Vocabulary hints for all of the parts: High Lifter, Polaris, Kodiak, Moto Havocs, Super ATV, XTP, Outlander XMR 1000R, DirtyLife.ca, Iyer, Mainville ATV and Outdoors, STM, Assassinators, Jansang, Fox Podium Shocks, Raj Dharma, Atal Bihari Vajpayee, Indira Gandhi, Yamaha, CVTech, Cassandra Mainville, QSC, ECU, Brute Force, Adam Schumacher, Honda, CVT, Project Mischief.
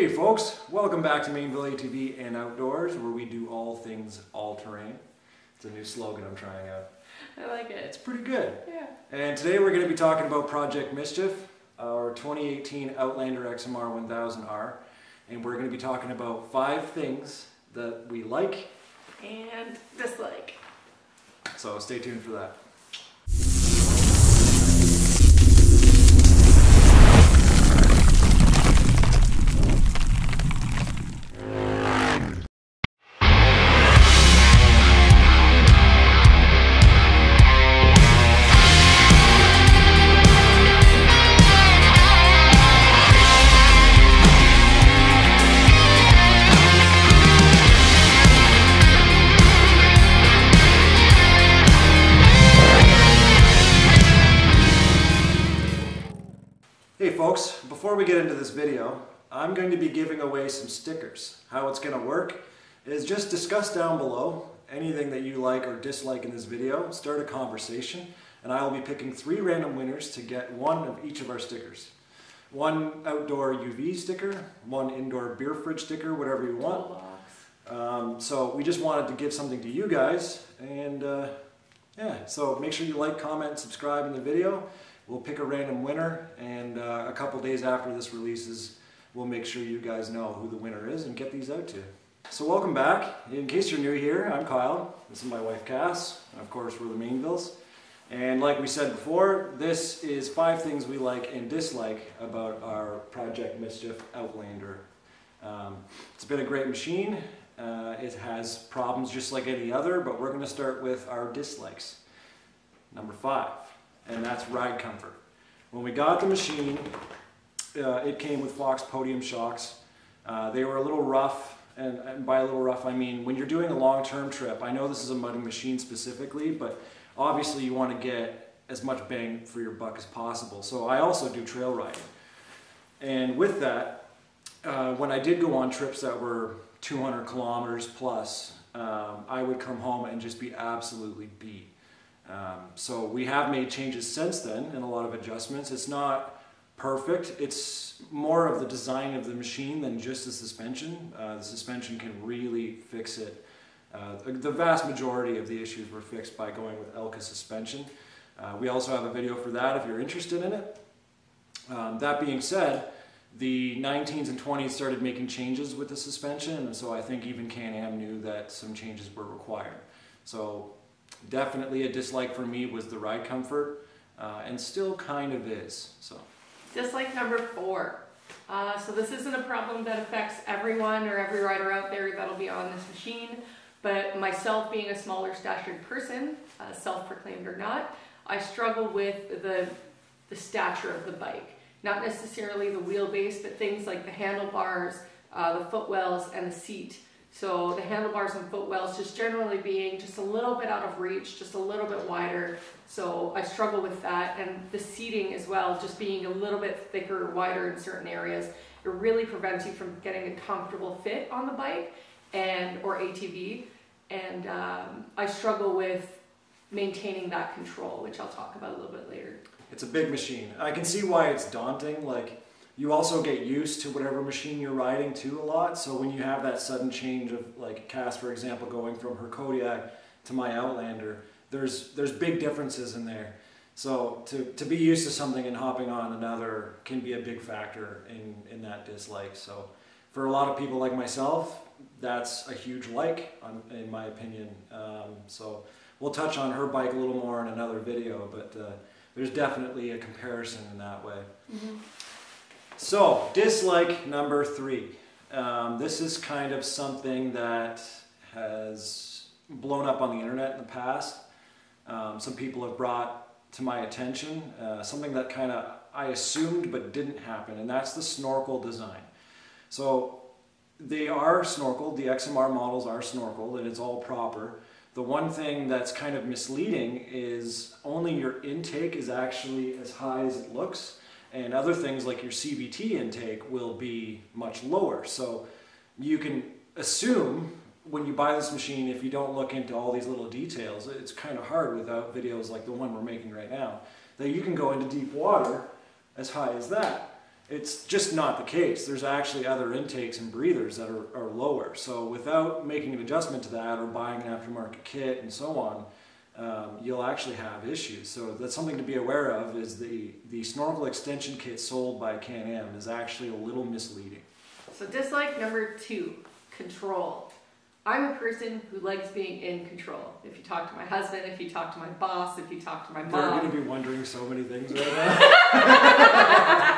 Hey folks, welcome back to Mainville ATV and Outdoors, where we do all things all-terrain. It's a new slogan I'm trying out. I like it. It's pretty good. Yeah. And today we're going to be talking about Project Mischief, our 2018 Outlander XMR 1000R. And we're going to be talking about 5 things that we like and dislike. So stay tuned for that. Before we get into this video, I'm going to be giving away some stickers. How it's going to work is just discuss down below anything that you like or dislike in this video, start a conversation, and I will be picking 3 random winners to get one of each of our stickers. One outdoor UV sticker, one indoor beer fridge sticker, whatever you want. So we just wanted to give something to you guys, and yeah, so make sure you like, comment, subscribe in the video. We'll pick a random winner, and a couple days after this releases, we'll make sure you guys know who the winner is and get these out to you. So welcome back. In case you're new here, I'm Kyle. This is my wife, Cass. And of course, we're the Mainvilles. And like we said before, this is 5 things we like and dislike about our Project Mischief Outlander. It's been a great machine. It has problems just like any other, but we're going to start with our dislikes. Number 5. And that's ride comfort. When we got the machine, it came with Fox Podium Shocks. They were a little rough, and by a little rough I mean when you're doing a long-term trip, I know this is a mudding machine specifically, but obviously you want to get as much bang for your buck as possible. So I also do trail riding. And with that, when I did go on trips that were 200 kilometers plus, I would come home and just be absolutely beat. So we have made changes since then and a lot of adjustments. It's not perfect. It's more of the design of the machine than just the suspension. The suspension can really fix it. The vast majority of the issues were fixed by going with Elka suspension. We also have a video for that if you're interested in it. That being said, the 19s and 20s started making changes with the suspension, and so I think even Can-Am knew that some changes were required. So definitely a dislike for me was the ride comfort, and still kind of is. So dislike number 4. So this isn't a problem that affects everyone or every rider out there that'll be on this machine, but myself being a smaller statured person, self-proclaimed or not, I struggle with the stature of the bike. Not necessarily the wheelbase, but things like the handlebars, the footwells, and the seat. So the handlebars and footwells just generally being just a little bit out of reach, just a little bit wider. So I struggle with that, and the seating as well, just being a little bit thicker, wider in certain areas. It really prevents you from getting a comfortable fit on the bike and or ATV. And I struggle with maintaining that control, which I'll talk about a little bit later. It's a big machine. I can see why it's daunting. Like, you also get used to whatever machine you're riding to a lot, so when you have that sudden change of, like Cass, for example, going from her Kodiak to my Outlander, there's big differences in there. So to be used to something and hopping on another can be a big factor in that dislike. So for a lot of people like myself, that's a huge like, in my opinion. So we'll touch on her bike a little more in another video, but there's definitely a comparison in that way. Mm-hmm. So, dislike number 3. This is kind of something that has blown up on the internet in the past. Some people have brought to my attention something that kind of I assumed but didn't happen, and that's the snorkel design. So, they are snorkeled, the XMR models are snorkeled, and it's all proper. The one thing that's kind of misleading is only your intake is actually as high as it looks. And other things like your CVT intake will be much lower. So you can assume when you buy this machine, if you don't look into all these little details, it's kind of hard without videos like the one we're making right now, that you can go into deep water as high as that. It's just not the case. There's actually other intakes and breathers that are lower. So without making an adjustment to that or buying an aftermarket kit and so on, you'll actually have issues. So that's something to be aware of, is the snorkel extension kit sold by Can-Am is actually a little misleading. So dislike number 2, control. I'm a person who likes being in control. If you talk to my husband, if you talk to my boss, if you talk to my mom. They're going to be wondering so many things right now.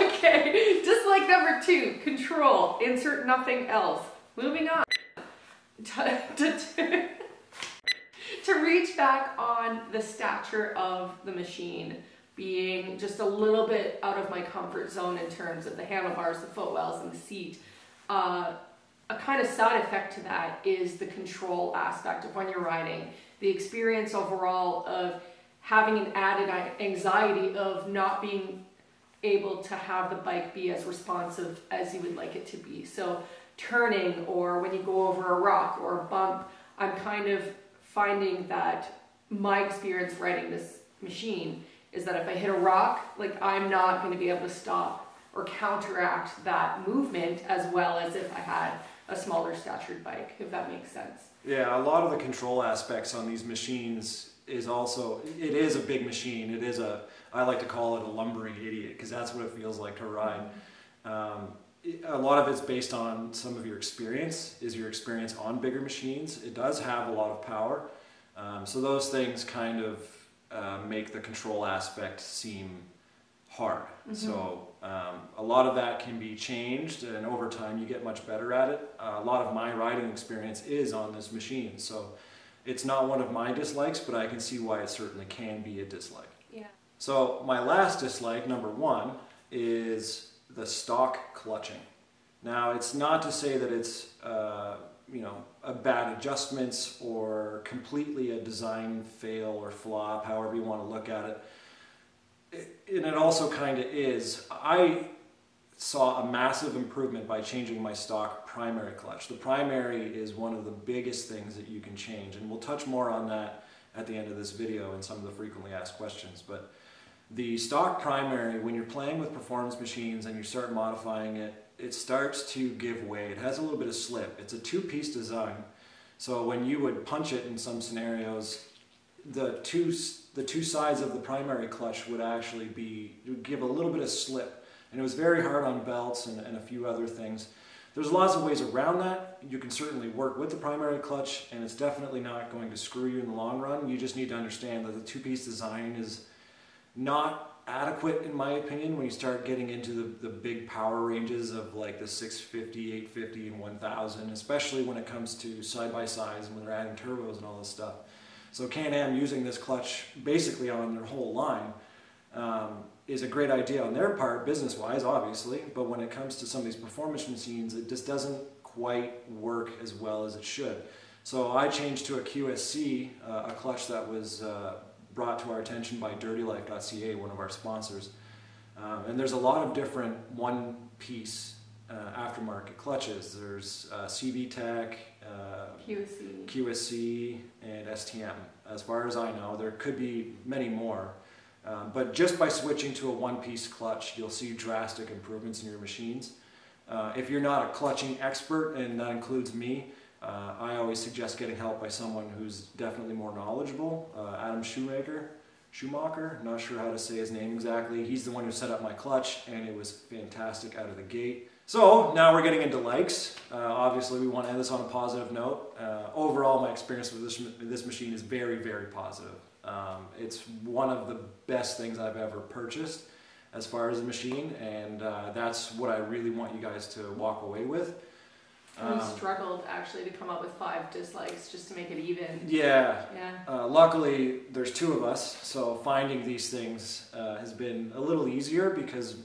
Okay, dislike number 2, control. Insert nothing else. Moving on. To reach back on the stature of the machine, being just a little bit out of my comfort zone in terms of the handlebars, the footwells, and the seat. A kind of side effect to that is the control aspect of when you're riding. The experience overall of having an added anxiety of not being able to have the bike be as responsive as you would like it to be. So turning, or when you go over a rock or a bump, I'm kind of finding that my experience riding this machine is that if I hit a rock, like, I'm not going to be able to stop or counteract that movement as well as if I had a smaller statured bike, if that makes sense. Yeah, a lot of the control aspects on these machines is also, it is a big machine. It is a, I like to call it a lumbering idiot, because that's what it feels like to ride. A lot of it's based on some of your experience, is your experience on bigger machines. It does have a lot of power. So those things kind of make the control aspect seem hard. Mm-hmm. So a lot of that can be changed, and over time you get much better at it. A lot of my riding experience is on this machine, so it's not one of my dislikes, but I can see why it certainly can be a dislike. Yeah. So my last dislike, number 1, is the stock clutching. Now, it's not to say that it's you know, a bad adjustments or completely a design fail or flop, however you want to look at it. And it also kind of is. I saw a massive improvement by changing my stock primary clutch. The primary is one of the biggest things that you can change, and we'll touch more on that at the end of this video and some of the frequently asked questions. But the stock primary, when you're playing with performance machines and you start modifying it, it starts to give way. It has a little bit of slip. It's a two-piece design, so when you would punch it in some scenarios, the two sides of the primary clutch would actually give a little bit of slip, and it was very hard on belts and a few other things. There's lots of ways around that. You can certainly work with the primary clutch, and it's definitely not going to screw you in the long run. You just need to understand that the two-piece design is not adequate, in my opinion, when you start getting into the big power ranges of like the 650, 850, and 1000, especially when it comes to side-by-sides and when they're adding turbos and all this stuff. So Can-Am using this clutch basically on their whole line is a great idea on their part, business-wise, obviously, but when it comes to some of these performance machines, it just doesn't quite work as well as it should. So I changed to a QSC, a clutch that was brought to our attention by DirtyLife.ca, one of our sponsors. And there's a lot of different one-piece aftermarket clutches. There's CVTech, QSC, and STM. As far as I know, there could be many more. But just by switching to a one-piece clutch, you'll see drastic improvements in your machines. If you're not a clutching expert, and that includes me, I always suggest getting help by someone who's definitely more knowledgeable. Adam Schumacher, not sure how to say his name exactly. He's the one who set up my clutch, and it was fantastic out of the gate. So now we're getting into likes. Obviously, we want to end this on a positive note. Overall, my experience with this machine is very, very positive. It's one of the best things I've ever purchased as far as a machine, and that's what I really want you guys to walk away with. We struggled actually to come up with 5 dislikes just to make it even. Yeah. Yeah. Luckily, there's 2 of us, so finding these things has been a little easier because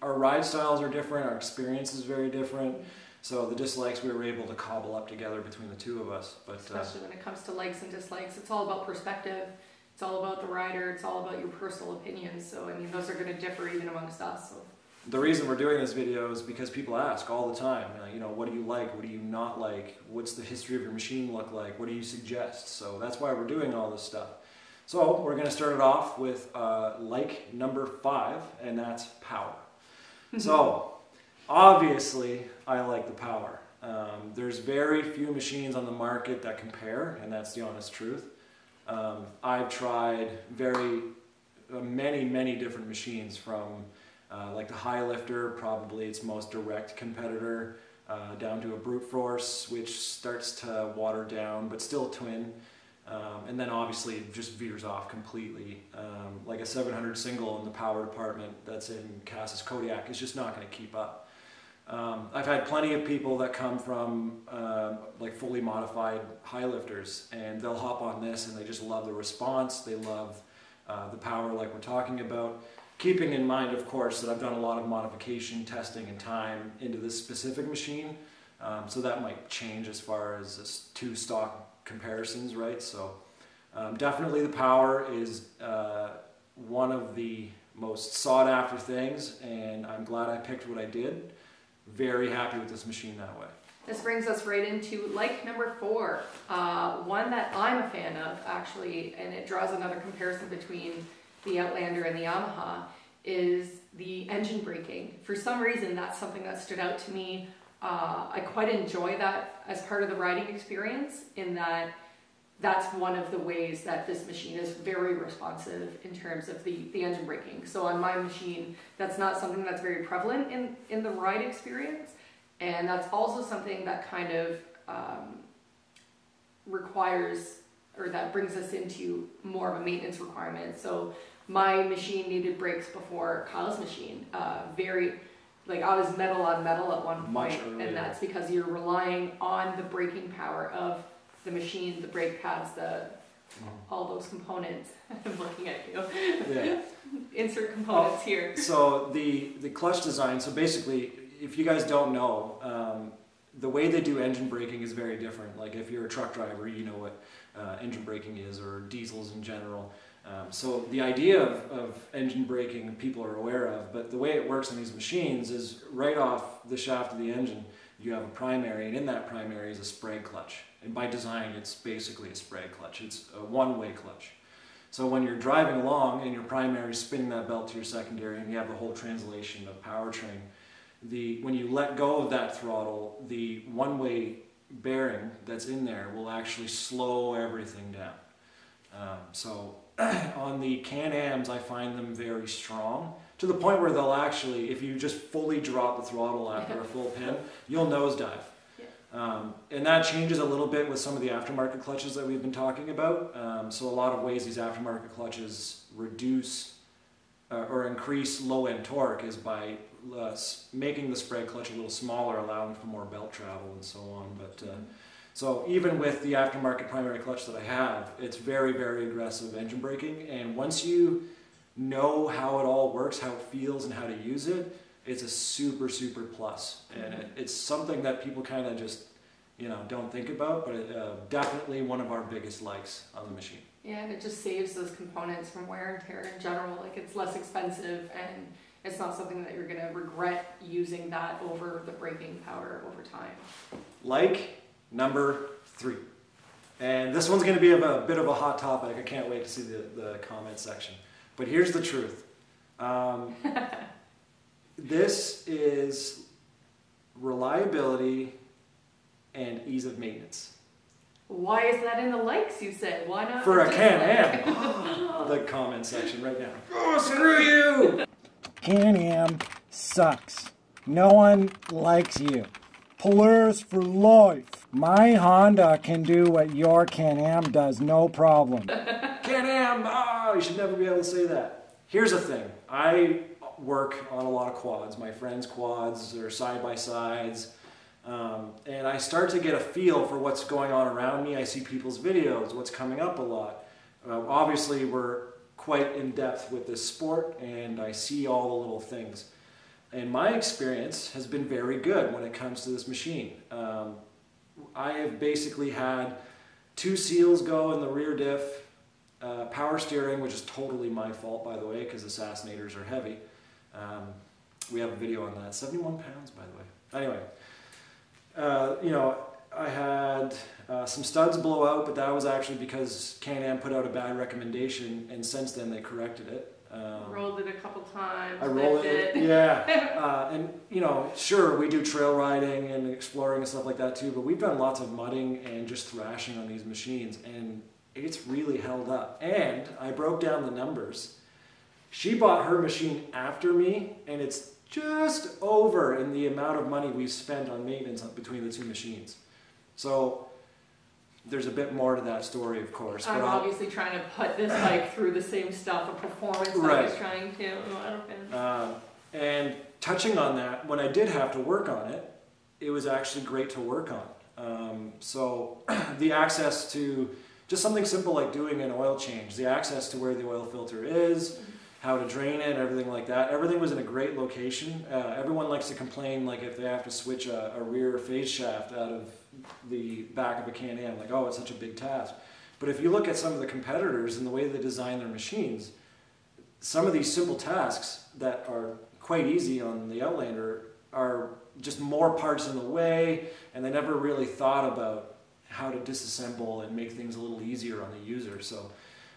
our ride styles are different, our experience is very different. So the dislikes we were able to cobble up together between the 2 of us. But especially when it comes to likes and dislikes, it's all about perspective. It's all about the rider. It's all about your personal opinions. So I mean, those are going to differ even amongst us. So. The reason we're doing this video is because people ask all the time, you know, what do you like? What do you not like? What's the history of your machine look like? What do you suggest? So that's why we're doing all this stuff. So we're going to start it off with like number 5, and that's power. So obviously I like the power. There's very few machines on the market that compare, and that's the honest truth. I've tried many different machines from like the High Lifter, probably its most direct competitor, down to a Brute Force, which starts to water down but still twin, and then obviously it just veers off completely. Like a 700 single in the power department that's in Cass's Kodiak is just not going to keep up. I've had plenty of people that come from like fully modified High Lifters, and they'll hop on this and they just love the response. They love the power, like we're talking about. Keeping in mind, of course, that I've done a lot of modification testing and time into this specific machine, so that might change as far as this two stock comparisons, right? So definitely the power is one of the most sought after things, and I'm glad I picked what I did. Very happy with this machine that way. This brings us right into like number 4, one that I'm a fan of actually, and it draws another comparison between the Outlander and the Yamaha, is the engine braking. For some reason, that's something that stood out to me. I quite enjoy that as part of the riding experience, in that that's one of the ways that this machine is very responsive in terms of the engine braking. So on my machine, that's not something that's very prevalent in the ride experience. And that's also something that kind of requires, or that brings us into more of a maintenance requirement. So my machine needed brakes before Kyle's machine. Like I was metal on metal at one point, and that's because you're relying on the braking power of the machine, the brake pads, all those components. I'm looking at you. Yeah. Insert components here. So the clutch design, so basically, if you guys don't know, the way they do engine braking is very different. Like if you're a truck driver, you know what engine braking is, or diesels in general. So the idea of engine braking people are aware of, but the way it works on these machines is right off the shaft of the engine, you have a primary, and in that primary is a spray clutch. And by design, it's basically a spray clutch. It's a one-way clutch. So when you're driving along and your primary is spinning that belt to your secondary, and you have the whole translation of powertrain, when you let go of that throttle, the one-way bearing that's in there will actually slow everything down. So on the Can-Ams, I find them very strong, to the point where they'll actually, if you just fully drop the throttle after a full pin, you'll nosedive. Yeah. And that changes a little bit with some of the aftermarket clutches that we've been talking about. So a lot of ways these aftermarket clutches reduce or increase low-end torque is by making the spray clutch a little smaller, allowing for more belt travel and so on. But so even with the aftermarket primary clutch that I have, it's very aggressive engine braking. And once you know how it all works, how it feels, and how to use it, it's a super plus. And it's something that people kind of just, you know, don't think about, but definitely one of our biggest likes on the machine. Yeah, and it just saves those components from wear and tear in general. Like it's less expensive, and it's not something that you're going to regret using that over the braking power over time. Like number 3. And this one's going to be a bit of a hot topic. I can't wait to see the comment section. But here's the truth. This is reliability and ease of maintenance. Why is that in the likes, you said? Why not? For a Can-Am. Oh, the comment section right now. Oh, screw you! Can-Am sucks. No one likes you. Polaris for life. My Honda can do what your Can-Am does, no problem. Can-Am, oh, you should never be able to say that. Here's the thing. I work on a lot of quads. My friends' quads or side-by-sides. And I start to get a feel for what's going on around me. I see people's videos, what's coming up a lot. Obviously, we're quite in depth with this sport, and I see all the little things. And my experience has been very good when it comes to this machine. I have basically had 2 seals go in the rear diff, power steering, which is totally my fault, by the way, because assassinators are heavy. We have a video on that, 71 pounds, by the way. Anyway, you know, I had some studs blow out, but that was actually because Can-Am put out a bad recommendation, and since then they corrected it. Rolled it a couple times. I rolled it, yeah. And you know, sure, we do trail riding and exploring and stuff like that too, but we've done lots of mudding and just thrashing on these machines, and it's really held up. And I broke down the numbers. She bought her machine after me, and it's just over in the amount of money we've spent on maintenance between the two machines. So there's a bit more to that story, of course. I'm obviously trying to put this bike through the same stuff of performance right. I was trying to. And touching on that, when I did have to work on it, it was actually great to work on. So the access to just something simple like doing an oil change, the access to where the oil filter is, how to drain it, everything like that. Everything was in a great location. Everyone likes to complain, like if they have to switch a rear phase shaft out of the back of a Can-Am, like, oh, it's such a big task. But if you look at some of the competitors and the way they design their machines, some of these simple tasks that are quite easy on the Outlander are just more parts in the way, and they never really thought about how to disassemble and make things a little easier on the user. So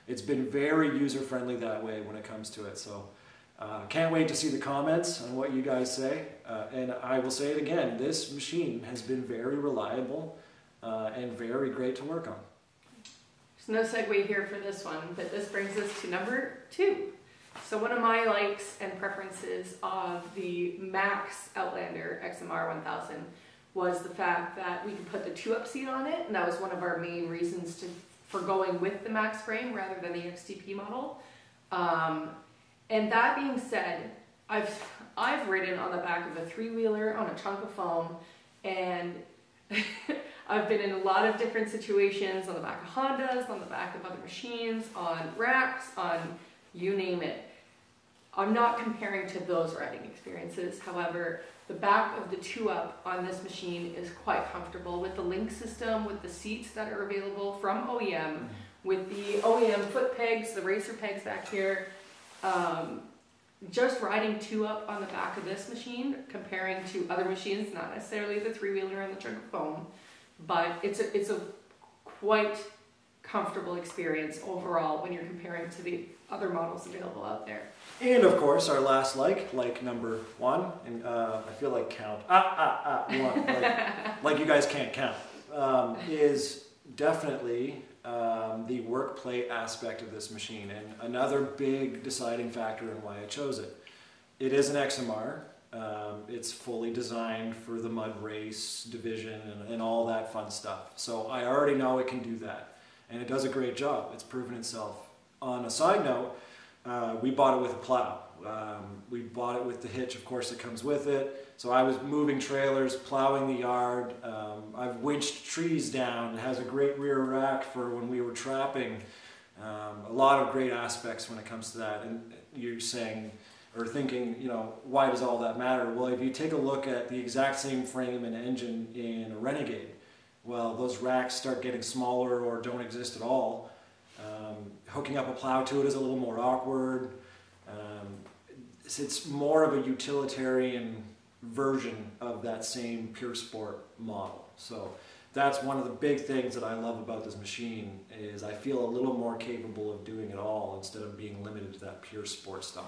it's been very user-friendly that way when it comes to it. So can't wait to see the comments on what you guys say. And I will say it again, this machine has been very reliable and very great to work on. There's no segue here for this one, but this brings us to number 2. So one of my likes and preferences of the Max Outlander XMR 1000 was the fact that we could put the 2-up seat on it, and that was one of our main reasons to for going with the Max frame rather than the XTP model. And that being said, I've ridden on the back of a 3-wheeler on a chunk of foam, and I've been in a lot of different situations on the back of Hondas, on the back of other machines, on racks, on you name it. I'm not comparing to those riding experiences. However, the back of the 2-up on this machine is quite comfortable with the link system, with the seats that are available from OEM, with the OEM foot pegs, the racer pegs back here. Just riding 2-up on the back of this machine, comparing to other machines, not necessarily the 3-wheeler and the chunk of foam, but it's a quite comfortable experience overall when you're comparing to the other models available out there. And of course, our last like number 1, and I feel like count, one, like you guys can't count, is definitely the work plate aspect of this machine, and another big deciding factor in why I chose it. It is an XMR. It's fully designed for the mud race division and all that fun stuff. So I already know it can do that. And it does a great job. It's proven itself. On a side note, we bought it with a plow. We bought it with the hitch, of course, that comes with it. So I was moving trailers, plowing the yard. I've winched trees down. It has a great rear rack for when we were trapping. A lot of great aspects when it comes to that. And you're saying, or thinking, you know, why does all that matter? Well, if you take a look at the exact same frame and engine in a Renegade, well, those racks start getting smaller or don't exist at all. Hooking up a plow to it is a little more awkward. It's more of a utilitarian version of that same pure sport model. So that's one of the big things that I love about this machine, is I feel a little more capable of doing it all instead of being limited to that pure sport style.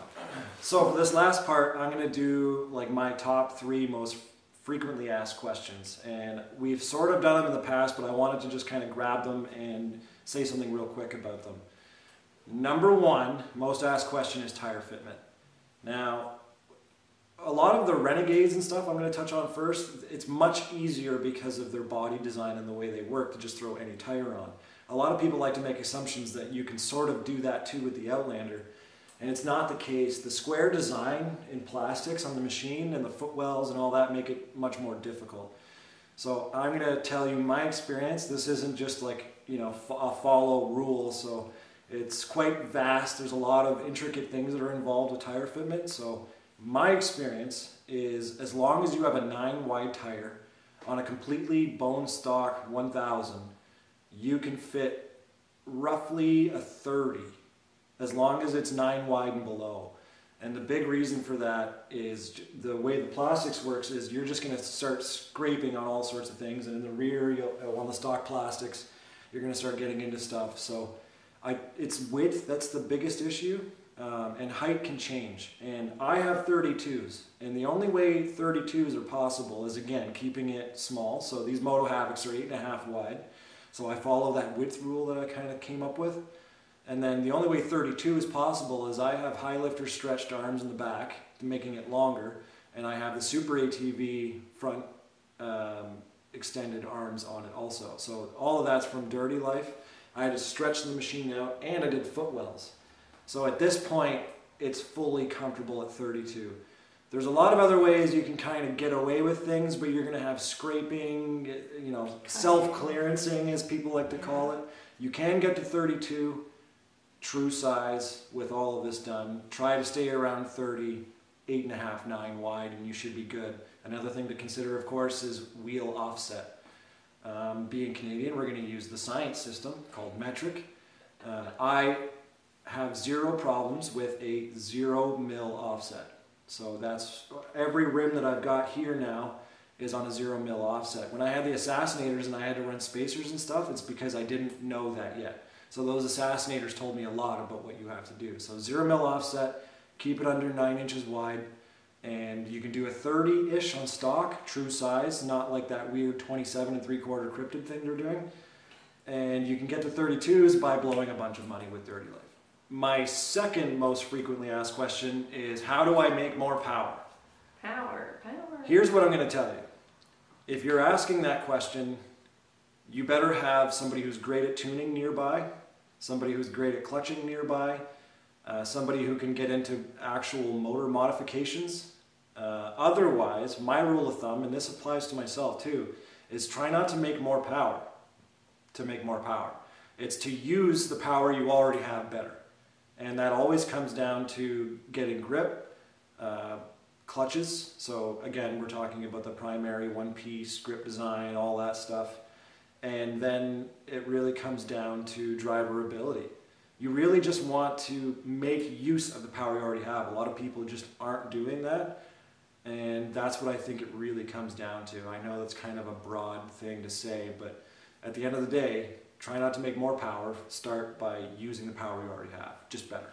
So for this last part, I'm going to do like my top 3 most frequently asked questions, and we've sort of done them in the past, but I wanted to just kind of grab them and say something real quick about them. Number 1 most asked question is tire fitment. Now, a lot of the Renegades and stuff I'm going to touch on first, it's much easier because of their body design and the way they work to just throw any tire on. A lot of people like to make assumptions that you can sort of do that too with the Outlander, and it's not the case. The square design in plastics on the machine and the footwells and all that make it much more difficult. So I'm going to tell you my experience. This isn't just like, you know, a follow rule. So it's quite vast. There's a lot of intricate things that are involved with tire fitment. So my experience is, as long as you have a 9-wide tire on a completely bone stock 1000, you can fit roughly a 30. As long as it's 9 wide and below. And the big reason for that is the way the plastics works is you're just going to start scraping on all sorts of things, and in the rear, you'll, on the stock plastics, you're going to start getting into stuff. So it's width that's the biggest issue, and height can change. And I have 32s, and the only way 32s are possible is, again, keeping it small. So these Moto Havocs are 8.5 wide. So I follow that width rule that I kind of came up with. And then the only way 32 is possible is I have High Lifter stretched arms in the back, making it longer, and I have the Super ATV front extended arms on it also. So all of that's from Dirty Life. I had to stretch the machine out, and I did footwells. So at this point, it's fully comfortable at 32. There's a lot of other ways you can kind of get away with things, but you're going to have scraping, you know, self-clearancing, as people like to call it. You can get to 32. True size with all of this done. Try to stay around 30, 8.5, 9 wide, and you should be good. Another thing to consider, of course, is wheel offset. Being Canadian, we're going to use the science system called metric. I have zero problems with a 0 mil offset. So that's every rim that I've got here now is on a 0 mil offset. When I had the Assassinators and I had to run spacers and stuff, it's because I didn't know that yet. So those Assassinators told me a lot about what you have to do. So 0 mil offset, keep it under 9 inches wide, and you can do a 30-ish on stock, true size, not like that weird 27 3/4 cryptid thing they're doing. And you can get to 32s by blowing a bunch of money with Dirty Life. My second most frequently asked question is, how do I make more power? Power. Here's what I'm going to tell you. If you're asking that question, you better have somebody who's great at tuning nearby, somebody who's great at clutching nearby, somebody who can get into actual motor modifications. Otherwise, my rule of thumb, and this applies to myself too, is try not to make more power. It's to use the power you already have better. And that always comes down to getting grip, clutches. So again, we're talking about the primary one-piece, grip design, all that stuff. And then it really comes down to driver ability. You really just want to make use of the power you already have. A lot of people just aren't doing that, and that's what I think it really comes down to. I know that's kind of a broad thing to say, but at the end of the day, try not to make more power. Start by using the power you already have, just better.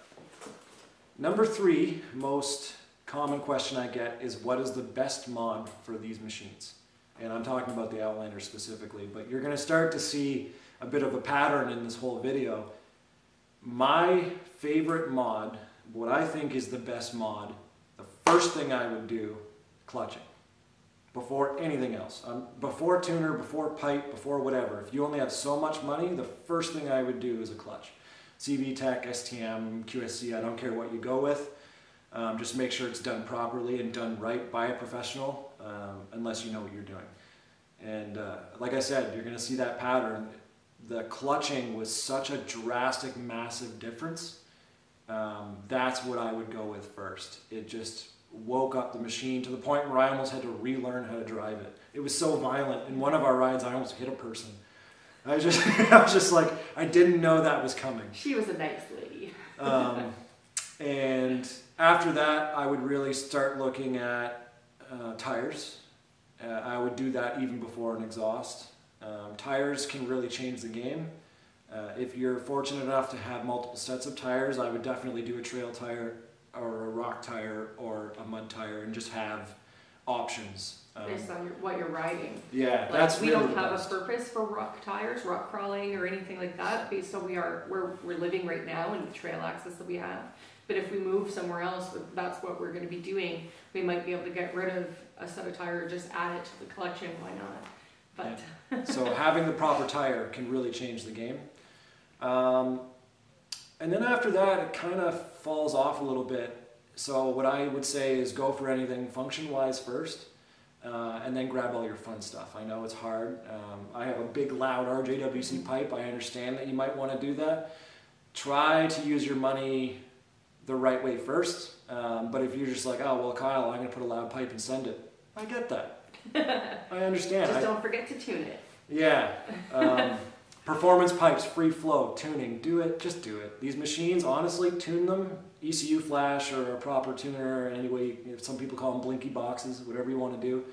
Number 3 most common question I get is, what is the best mod for these machines? And I'm talking about the Outlander specifically, but you're going to start to see a bit of a pattern in this whole video. My favorite mod, what I think is the best mod, the first thing I would do, clutching. Before anything else. Before tuner, before pipe, before whatever. If you only have so much money, the first thing I would do is a clutch. CVTech, STM, QSC, I don't care what you go with. Just make sure it's done properly and done right by a professional, unless you know what you're doing. And like I said, you're going to see that pattern. The clutching was such a drastic, massive difference. That's what I would go with first. It just woke up the machine to the point where I almost had to relearn how to drive it. It was so violent. In one of our rides, I almost hit a person. I was just like, I didn't know that was coming. She was a nice lady. And after that, I would really start looking at tires. I would do that even before an exhaust. Tires can really change the game. If you're fortunate enough to have multiple sets of tires, I would definitely do a trail tire or a rock tire or a mud tire and just have options. Based on what you're riding. Yeah, like, that's really we don't have a purpose for rock tires, rock crawling, or anything like that. Based on we're living right now and the trail access that we have. But if we move somewhere else, that's what we're going to be doing. We might be able to get rid of a set of tire, or just add it to the collection. Why not? But yeah. So having the proper tire can really change the game. And then after that, it kind of falls off a little bit. So what I would say is go for anything function-wise first. And then grab all your fun stuff. I know it's hard. I have a big, loud RJWC pipe. I understand that you might want to do that. Try to use your money the right way first. But if you're just like, oh, well, Kyle, I'm going to put a loud pipe and send it. I get that. I understand. Just don't forget to tune it. Yeah. Performance pipes, free flow, tuning, do it, just do it. These machines, honestly, tune them. ECU flash or a proper tuner, or any way, you know, some people call them blinky boxes, whatever you want to do,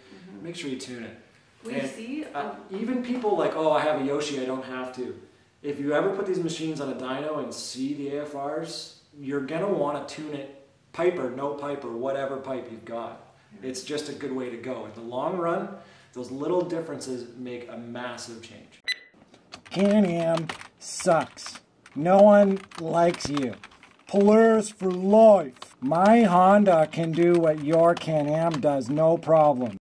make sure you tune it. We see even people like, oh, I have a Yoshi, I don't have to. If you ever put these machines on a dyno and see the AFRs, you're going to want to tune it, pipe or no pipe or whatever pipe you've got. It's just a good way to go. In the long run, those little differences make a massive change. Can-Am sucks. No one likes you. Polaris for life. My Honda can do what your Can-Am does, no problem.